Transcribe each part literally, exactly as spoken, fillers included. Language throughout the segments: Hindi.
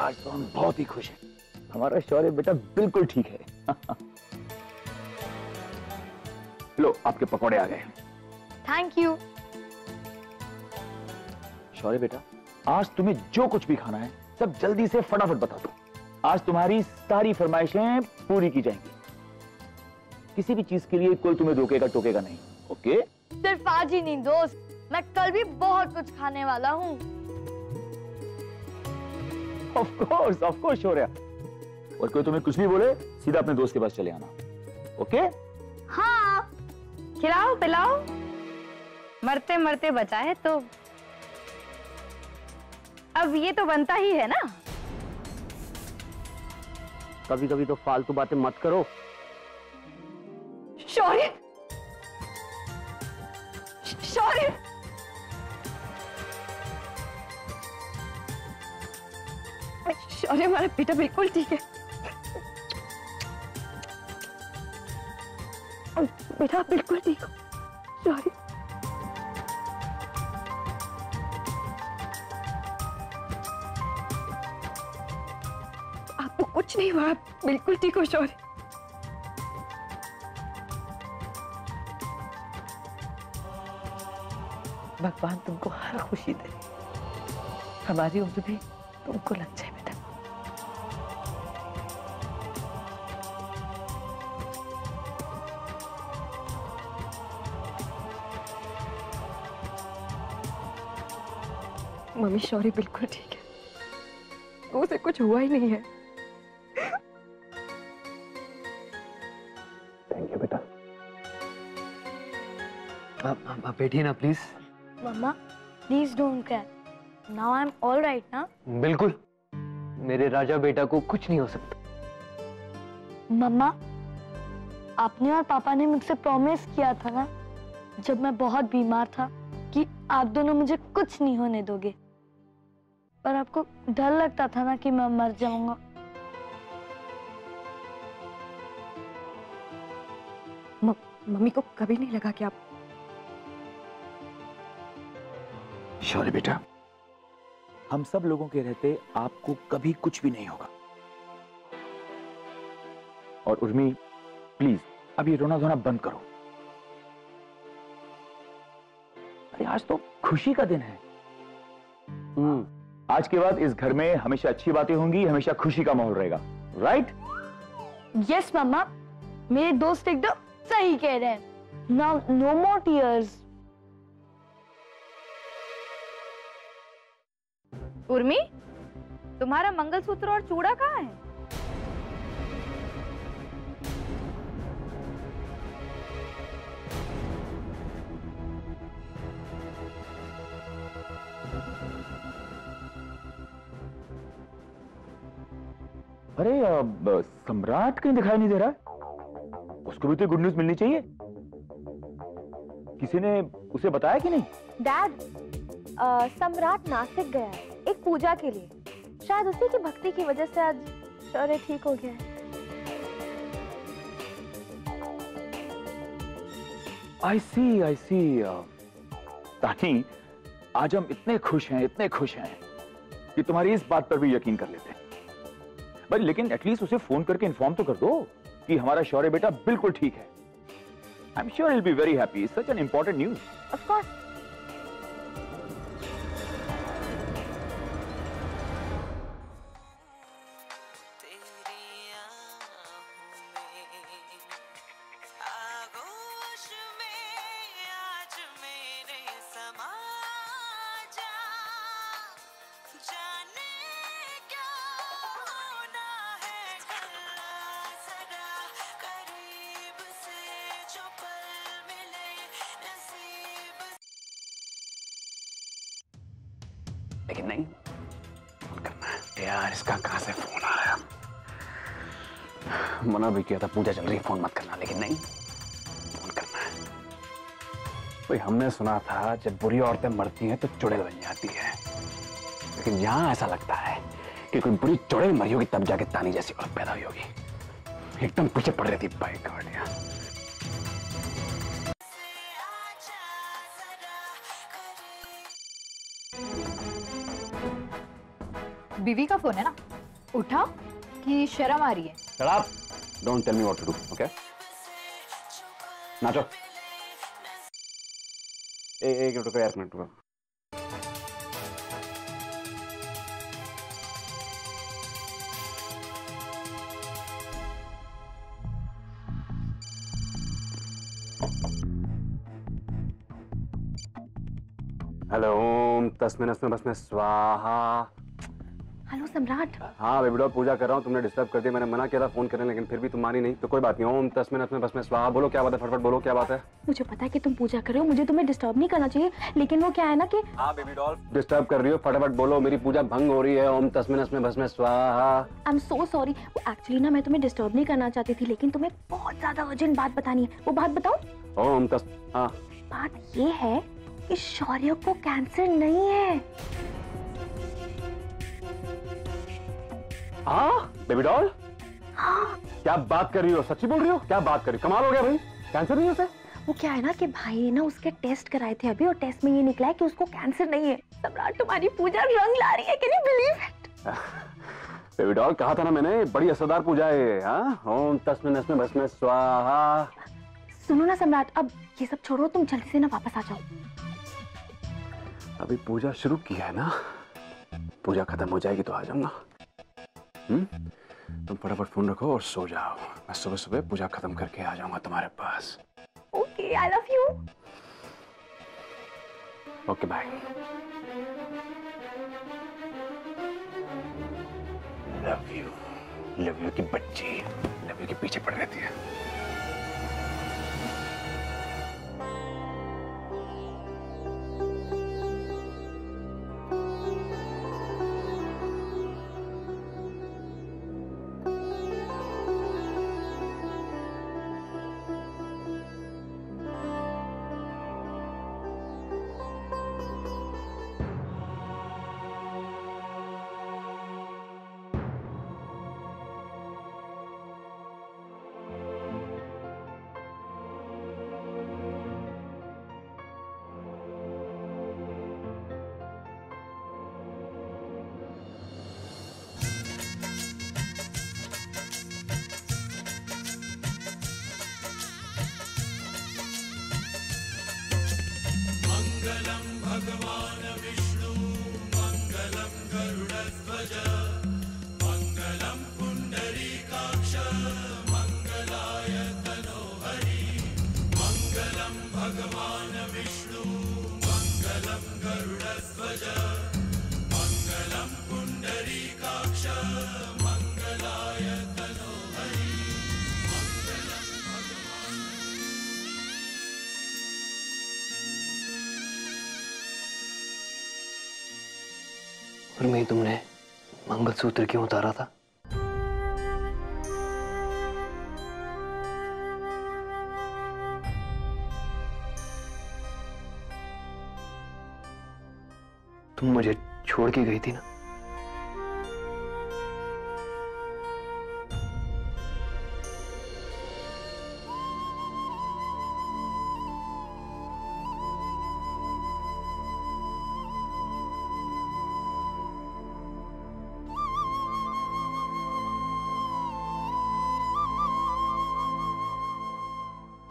आज तो हम बहुत ही खुश हैं। हमारा शौर्य बेटा बिल्कुल ठीक है। लो आपके पकोड़े आ गए। Thank you. शौर्य बेटा आज तुम्हें जो कुछ भी खाना है सब जल्दी से फटाफट बता दो। आज तुम्हारी सारी फरमाइशें पूरी की जाएंगी। किसी भी चीज के लिए कोई तुम्हें रोकेगा टोकेगा नहीं। ओके? सिर्फ आज ही नहीं दोस्त, मैं कल भी बहुत कुछ खाने वाला हूँ। Of course of course Shaurya. और कोई तुम्हें कुछ नहीं बोले सीधा अपने दोस्त के पास चले आना। ओके? हाँ। खिलाओ पिलाओ, मरते मरते बचा है तो अब ये तो बनता ही है ना। कभी कभी तो फालतू बातें मत करो। शौर्य शौर्य शौर्य हमारा बेटा बिल्कुल ठीक है। बेटा बिल्कुल ठीक हो शौर्य। आपको कुछ नहीं हुआ, बिल्कुल ठीक हो शौर्य। भगवान तुमको हर खुशी दे। हमारी उम्र भी तुमको लग जाए बेटा। मम्मी शौर्य बिल्कुल ठीक है, उसे कुछ हुआ ही नहीं है। थैंक यू बेटा। आप बैठिए ना please. Mamma please don't cry. Now I'm all right ना? बिल्कुल, मेरे राजा बेटा को कुछ नहीं हो सकता। मम्मा आपने और पापा ने मुझसे प्रॉमिस किया था ना जब मैं बहुत बीमार था कि आप दोनों मुझे कुछ नहीं होने दोगे, पर आपको डर लगता था ना कि मैं मर जाऊंगा। मम्मी को कभी नहीं लगा कि आप। शौर्य बेटा हम सब लोगों के रहते आपको कभी कुछ भी नहीं होगा। और उर्मी प्लीज अब ये रोना धोना बंद करो। अरे आज तो खुशी का दिन है। हम्म, आज के बाद इस घर में हमेशा अच्छी बातें होंगी, हमेशा खुशी का माहौल रहेगा। राइट? यस मम्मा, मेरे दोस्त एकदम सही कह रहे हैं। Now no more tears. Urmi तुम्हारा मंगलसूत्र और चूड़ा कहाँ है? अरे सम्राट कहीं दिखाई नहीं दे रहा। उसको भी तो गुड न्यूज मिलनी चाहिए। किसी ने उसे बताया कि नहीं? डैड सम्राट नासिक गया है एक पूजा के लिए, शायद उसी की भक्ति की वजह से आज शौर्य ठीक हो गया है। I see, I see, तानी, आज हम इतने खुश हैं, इतने खुश हैं कि तुम्हारी इस बात पर भी यकीन कर लेते हैं। बट लेकिन एटलीस्ट उसे फोन करके इन्फॉर्म तो कर दो कि हमारा शौर्य बेटा बिल्कुल ठीक है। I am sure he'll be very happy. It's such an important news. Of course. लेकिन नहीं करना है यार, इसका कहाँ से फोन आ रहा। मना भी किया था पूजा चल रही फोन मत करना, लेकिन नहीं फोन करना है। भाई हमने सुना था जब बुरी औरतें मरती हैं तो चुड़ैल बन जाती है, लेकिन यहाँ ऐसा लगता है कि कोई बुरी चुड़ैल मरी होगी तब जाके तानी जैसी औरत पैदा हुई होगी। एकदम पीछे पड़ रही थी बाइक गाड़ियाँ। बीवी का फोन है ना। उठा कि शर्म आ रही है? Shut up! Don't tell me what to do, okay? नाचो। ए एक रुको यार मिनट रुको। हेलो तस्मिनस्मै बस्मै स्वाहा। हेलो सम्राट। हाँ बेबी डॉल पूजा कर रहा हूँ, तुमने डिस्टर्ब कर दिया। मैंने मना किया था फोन करने, लेकिन फिर भी तुम मानी नहीं, तो कोई बात नहीं। ओम तस्मिन् अस्मै बस्मै स्वाहा। बोलो क्या बात है, फटफट बोलो क्या बात है। मुझे पता है कि तुम पूजा कर रहे हो, मुझे तुम्हें डिस्टर्ब नहीं करना चाहिए, लेकिन वो क्या है ना कि हाँ बेबी डॉल डिस्टर्ब कर रही हो, फटाफट बोलो, मेरी पूजा भंग हो रही है। ओम तस्मिन् अस्मै बस्मै स्वाहा। I am so sorry, actually ना मैं तुम्हें डिस्टर्ब नहीं करना चाहती थी, लेकिन तुम्हें बहुत ज्यादा अर्जेंट बात बतानी है। वो बात बताओ। ओम तस् हाँ बात ये है कि शौर्य को कैंसर नहीं है। हाँ बेबी डॉल हाँ। क्या बात कर रही हो, सच्ची बोल रही हो, क्या बात कर रही हो, कमाल हो गया भाई, कैंसर नहीं है उसे। वो क्या है ना कि भाई है ना, उसके टेस्ट कराए थे अभी और टेस्ट में ये निकला है कि उसको कैंसर नहीं है। सम्राट तुम्हारी पूजा रंग ला रही है, can you believe it. Baby doll कहा था ना मैंने, बड़ी असरदार पूजा है। हाँ ओम तस्मिन् अस्मै बस्मै स्वाहा। सुनो ना सम्राट, अब ये सब छोड़ो, तुम जल्दी से ना वापस आ जाओ। अभी पूजा शुरू की है ना, पूजा खत्म हो जाएगी तो आ जाऊंगा। तुम फटाफट फोन रखो और सो जाओ, मैं सुबह सुबह पूजा खत्म करके आ जाऊंगा तुम्हारे पास। Okay I love you. Okay bye. Love you love you की बच्ची, लव यू के पीछे पड़ रहती है। भगवान विष्णु मंगलम गरुड़ध्वज मंगलम पुंडरीकाक्ष मंगलाय तनोहरि। मंगलम भगवान विष्णु मंगलम गरुड़ध्वज मंगलम पुंडरीकाक्ष मंगलाय तनोहरि। उर्मी, तुमने मंगलसूत्र क्यों उतारा था? तुम मुझे छोड़ के गई थी ना,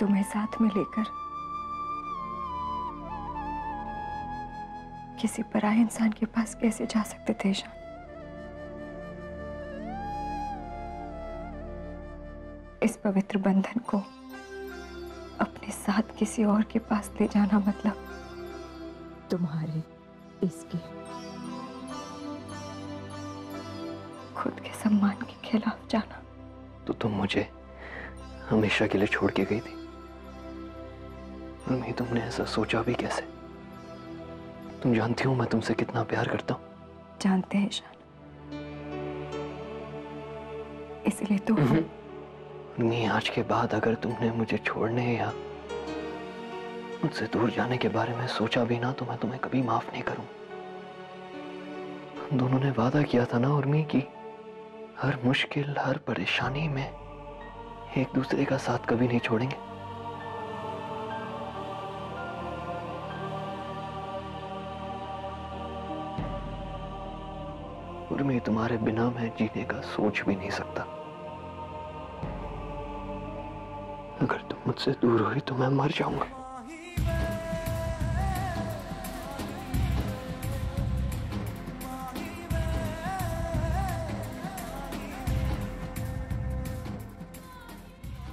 तुम्हें साथ में लेकर किसी पराये इंसान के पास कैसे जा सकते थे ईशान? इस पवित्र बंधन को अपने साथ किसी और के पास ले जाना मतलब तुम्हारे इसके खुद के सम्मान के खिलाफ जाना। तो तुम मुझे हमेशा के लिए छोड़ के गई थी? उर्मी, तुमने ऐसा सोचा भी कैसे? तुम जानती हो मैं तुमसे कितना प्यार करता हूँ। जानते हैं ईशान, इसलिए तो उर्मी, आज के बाद अगर तुमने मुझे छोड़ने या मुझसे दूर जाने के बारे में सोचा भी ना, तो मैं तुम्हें कभी माफ नहीं करूँ। हम दोनों ने वादा किया था ना उर्मी, कि हर मुश्किल हर परेशानी में एक दूसरे का साथ कभी नहीं छोड़ेंगे। उर्मी, तुम्हारे बिना मैं जीने का सोच भी नहीं सकता। अगर तुम मुझसे दूर हुई तो मैं मर जाऊंगा।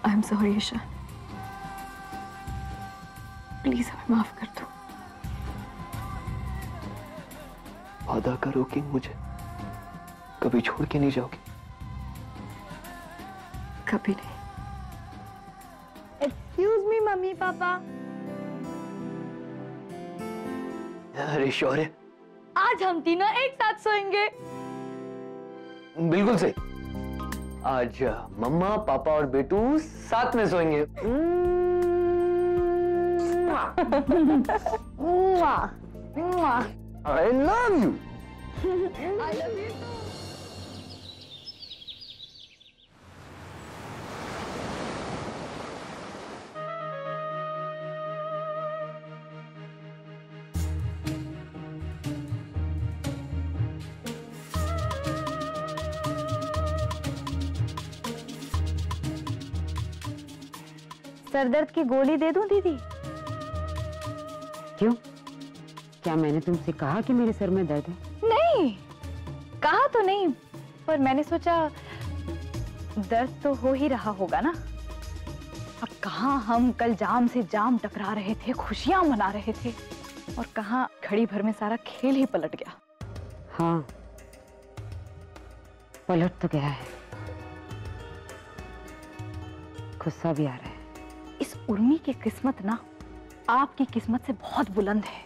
I am sorry Ishaan, please हमें माफ कर दो। वादा करो कि मुझे कभी छोड़ के नहीं जाओगी। कभी नहीं। Excuse me mummy papa. अरे शौर्य, आज हम तीनों एक साथ सोएंगे। बिल्कुल सही, आज मम्मा पापा और बेटू साथ में सोएंगे। I love you. I love you too. सरदर्द की गोली दे दूं दीदी? क्यों, क्या मैंने तुमसे कहा कि मेरे सर में दर्द है? नहीं, कहा तो नहीं, पर मैंने सोचा दर्द तो हो ही रहा होगा ना। अब कहाँ हम कल जाम से जाम टकरा रहे थे, खुशियां मना रहे थे, और कहाँ घड़ी भर में सारा खेल ही पलट गया। हाँ, पलट तो गया है, गुस्सा भी आ रहा है। इस उर्मी की किस्मत ना आपकी किस्मत से बहुत बुलंद है।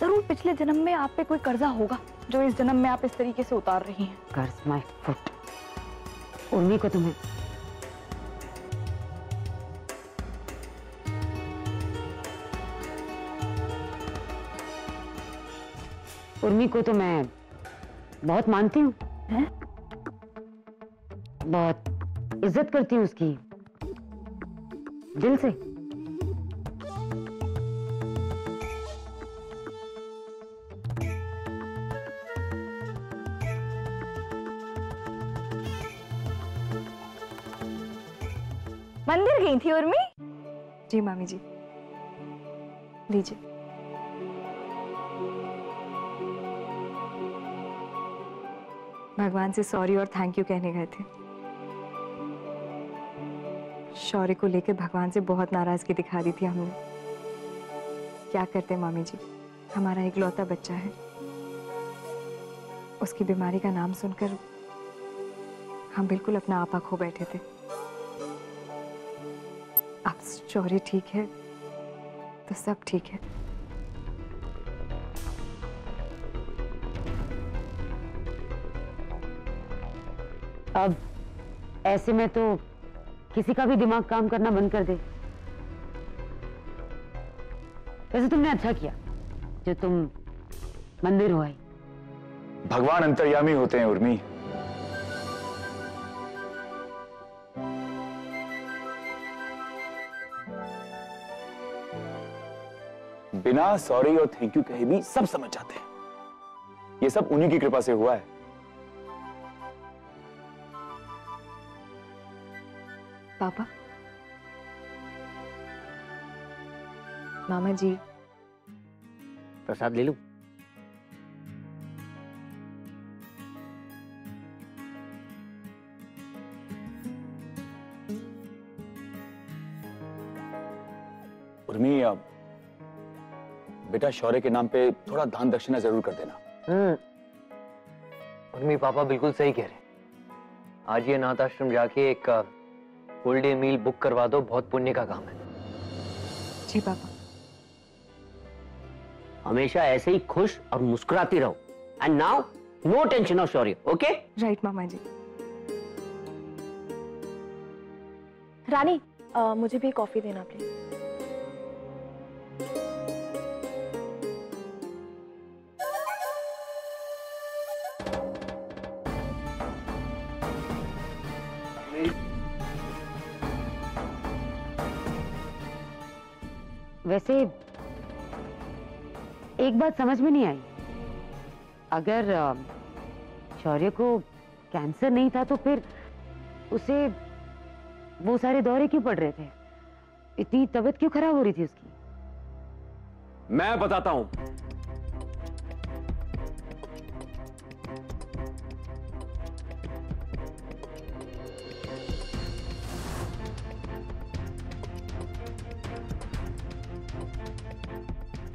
जरूर पिछले जन्म में आप पे कोई कर्जा होगा जो इस जन्म में आप इस तरीके से उतार रही हैं। कर्ज माय फुट। उर्मी को तुम्हें उर्मी को तो मैं बहुत मानती हूँ, बहुत इज्जत करती हूँ उसकी, दिल से। मंदिर गई थी उर्मी? जी मामी जी, लीजिए। भगवान से सॉरी और थैंक यू कहने गए थे। शौर्य को लेकर भगवान से बहुत नाराजगी दिखा दी थी हमने। क्या करते मामी जी, हमारा इकलौता बच्चा है। उसकी बीमारी का नाम सुनकर हम बिल्कुल अपना आपा खो बैठे थे। अब शौर्य ठीक है तो सब ठीक है। अब ऐसे में तो किसी का भी दिमाग काम करना बंद कर दे। वैसे तुमने अच्छा किया जो तुम मंदिर हो आई। भगवान अंतर्यामी होते हैं उर्मी। बिना सॉरी और थैंक यू कहे भी सब समझ जाते हैं। ये सब उन्हीं की कृपा से हुआ है। पापा, मामा जी, प्रसाद ले लूं? उर्मी, आप बेटा शौर्य के नाम पे थोड़ा दान दक्षिणा जरूर कर देना। हम्म, उर्मी पापा बिल्कुल सही कह रहे। आज ये अनाथ आश्रम जाके एक फुल डे मील बुक करवा दो, बहुत पुण्य का काम है। जी पापा। हमेशा ऐसे ही खुश और मुस्कुराती रहो। And now no tension of Shaurya, okay? Right मामा जी। रानी, आ, मुझे भी कॉफी देना प्लीज। वैसे एक बात समझ में नहीं आई, अगर शौर्य को कैंसर नहीं था तो फिर उसे वो सारे दौरे क्यों पड़ रहे थे? इतनी तबीयत क्यों खराब हो रही थी उसकी? मैं बताता हूं।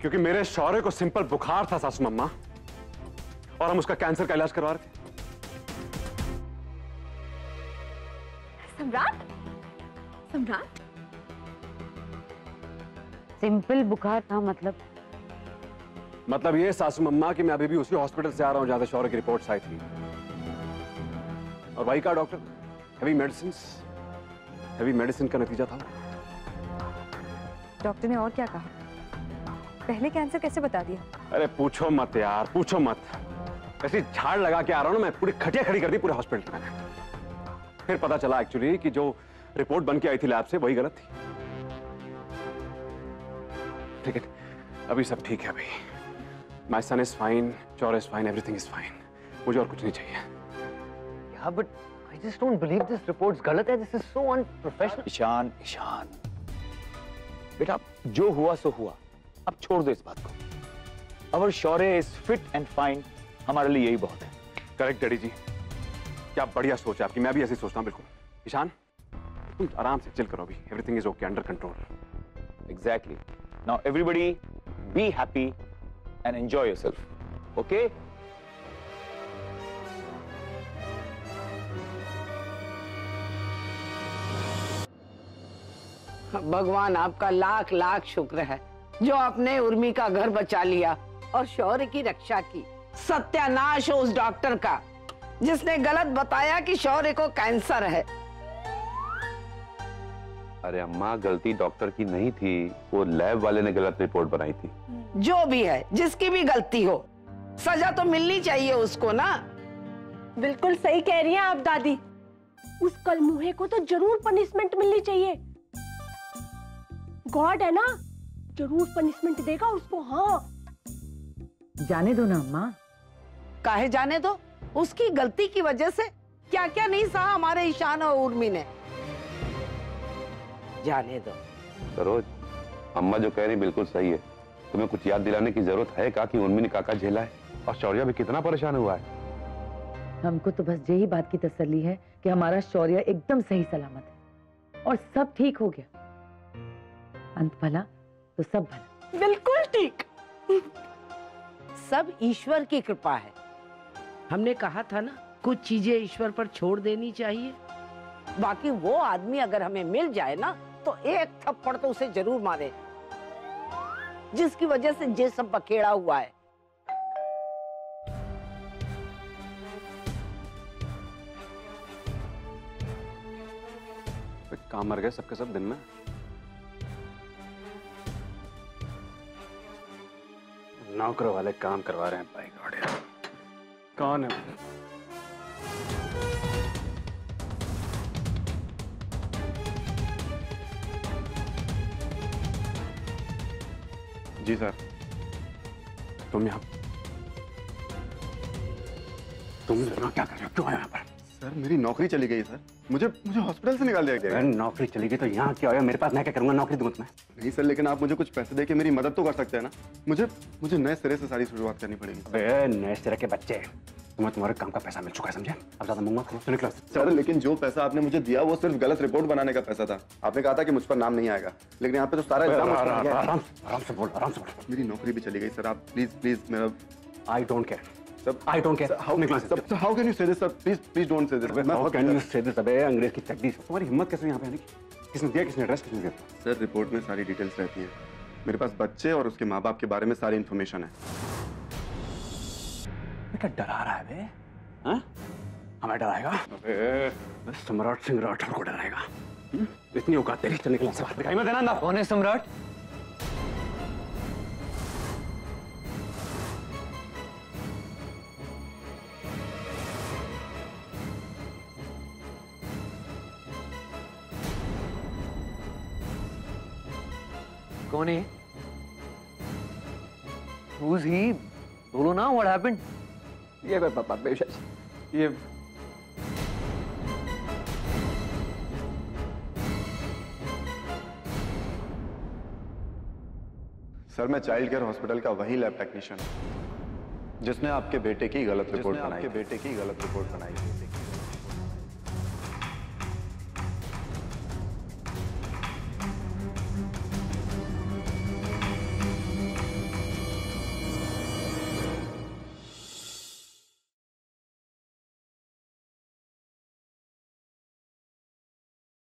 क्योंकि मेरे शौर्य को सिंपल बुखार था सासू मम्मा, और हम उसका कैंसर का इलाज करवा रहे थे। सम्राट, सम्राट, सिंपल बुखार था मतलब? मतलब ये सासू मम्मा कि मैं अभी भी उसी हॉस्पिटल से आ रहा हूं जहां से शौर्य की रिपोर्ट्स आई थी, और वही का doctor heavy medicine heavy medicine का नतीजा था। डॉक्टर ने और क्या कहा? पहले कैंसर कैसे बता दिया? अरे पूछो मत यार, पूछो मत। ऐसी झाड़ लगा के आ रहा हूं ना मैं, पूरी खटिया खड़ी कर दी पूरे हॉस्पिटल में। फिर पता चला एक्चुअली कि जो रिपोर्ट बन के आई थी लैब से वही गलत थी। ठीक है, अभी सब ठीक है। अभी my son is fine, Shaurya is fine, everything is fine. मुझे और कुछ नहीं चाहिए। या but I just don't believe this reports गलत है। This is so unprofessional. Ishaan, Ishaan बेटा, जो हुआ सो हुआ, अब छोड़ दो इस बात को। Our Shaurya is fit and fine, हमारे लिए यही बहुत है। करेक्ट डैडी जी, क्या बढ़िया सोच है आपकी। मैं भी ऐसे सोचता हूं बिल्कुल। ईशान, तुम आराम से चिल करो अभी, everything is okay, under control. Exactly. Now everybody be happy and enjoy yourself, okay? भगवान आपका लाख लाख शुक्र है जो आपने उर्मी का घर बचा लिया और शौर्य की रक्षा की। सत्यानाश हो उस डॉक्टर का जिसने गलत बताया कि शौर्य को कैंसर है। अरे अम्मा, गलती डॉक्टर की नहीं थी, वो लैब वाले ने गलत रिपोर्ट बनाई थी। जो भी है, जिसकी भी गलती हो, सजा तो मिलनी चाहिए उसको ना। बिल्कुल सही कह रही हैं आप दादी। उस कलमुहे को तो जरूर पनिशमेंट मिलनी चाहिए। गॉड है ना, जरूर पनिशमेंट देगा उसको। हाँ, जाने दो ना अम्मा। काहे जाने दो? उसकी गलती की वजह से क्या क्या नहीं सहा हमारे ईशान और उर्मी ने। जाने दो। सरोज, अम्मा जो कह रही बिल्कुल सही है। तुम्हें कुछ याद दिलाने की जरूरत है क्या कि उर्मी ने काका झेला है और शौर्य भी कितना परेशान हुआ है? हमको तो बस यही बात की तसल्ली है कि हमारा शौर्य एकदम सही सलामत है और सब ठीक हो गया। अंत भला तो सब भला। बिल्कुल ठीक। सब ईश्वर की कृपा है। हमने कहा था ना, कुछ चीजें ईश्वर पर छोड़ देनी चाहिए। बाकी वो आदमी अगर हमें मिल जाए ना तो एक थप्पड़ तो उसे जरूर मारे जिसकी वजह से ये सब बखेड़ा हुआ है। काम मर गए सबके सब दिन में। नौकरों वाले काम करवा रहे हैं। भाई गॉड, कौन है? जी सर। तुम यहाँ तुम यहाँ क्या कर रहे हो? क्यों आए यहाँ पर? सर मेरी नौकरी चली गई सर। मुझे मुझे हॉस्पिटल से निकाल दिया गया। अगर नौकरी चली गई तो यहाँ क्या आया मेरे पास? मैं क्या करूँगा नौकरी दूंगा? नहीं सर, लेकिन आप मुझे कुछ पैसे देके मेरी मदद तो कर सकते हैं ना। मुझे मुझे नए सिरे से सारी शुरुआत करनी पड़ेगी। अरे नए सिरे के बच्चे, तुम्हें तुम्हारे काम का पैसा मिल चुका है, समझे? अब ज्यादा मंगा करो, निकलो। सर लेकिन जो पैसा आपने मुझे दिया वो सिर्फ गलत रिपोर्ट बनाने का पैसा था। आपने कहा था कि मुझ पर नाम नहीं आएगा, लेकिन यहाँ पे तो सारा आराम से बोल, आराम से बोल। मेरी नौकरी भी चली गई सर, आप प्लीज प्लीज मेरा। I don't care. I don't care. Sir, how, sir, sir, how can you say this, sir? Please, please don't say this. Sir, how can you say this? अबे अंग्रेज की चड्डी। तुम्हारी हिम्मत कैसे यहाँ पे आने की? किसने दिया, किसने एड्रेस, किसने दिया? सर रिपोर्ट में सारी डिटेल्स रहती हैं। मेरे पास बच्चे और उसके माँ बाप के बारे में सारी इन्फॉर्मेशन है। बेटा डरा रहा है बे? हाँ? हमें डराएगा? अबे सम्राट सिंह राठौर को डराएगा? इतनी औकात तेरी चलने के लिए सवाल दिखाई मत देना ना। कौन है सम्राट? कौन है? Who's he? बोलो ना, what happened? ये कोई पापा बेशक ये सर, मैं चाइल्ड केयर हॉस्पिटल का वही लैब टेक्नीशियन हूं जिसने आपके बेटे की गलत रिपोर्ट बनाई। आपके बेटे की गलत रिपोर्ट बनाई